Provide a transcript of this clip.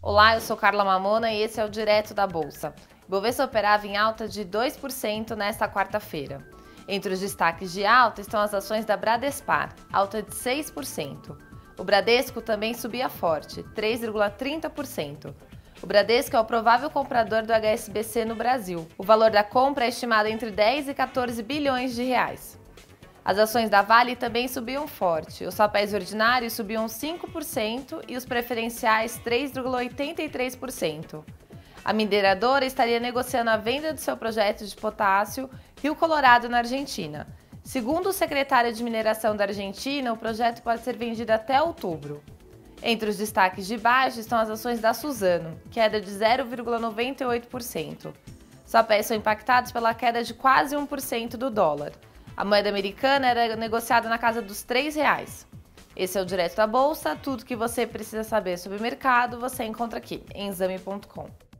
Olá, eu sou Carla Mamona e esse é o Direto da Bolsa. Bovespa operava em alta de 2% nesta quarta-feira. Entre os destaques de alta estão as ações da Bradespar, alta de 6%. O Bradesco também subia forte, 3,30%. O Bradesco é o provável comprador do HSBC no Brasil. O valor da compra é estimado entre 10 e 14 bilhões de reais. As ações da Vale também subiam forte. Os papéis ordinários subiam 5% e os preferenciais 3,83%. A mineradora estaria negociando a venda do seu projeto de potássio Rio Colorado, na Argentina. Segundo o secretário de Mineração da Argentina, o projeto pode ser vendido até outubro. Entre os destaques de baixo estão as ações da Suzano, queda de 0,98%. Os papéis são impactados pela queda de quase 1% do dólar. A moeda americana era negociada na casa dos R$3. Esse é o Direto da Bolsa. Tudo que você precisa saber sobre o mercado você encontra aqui em Exame.com.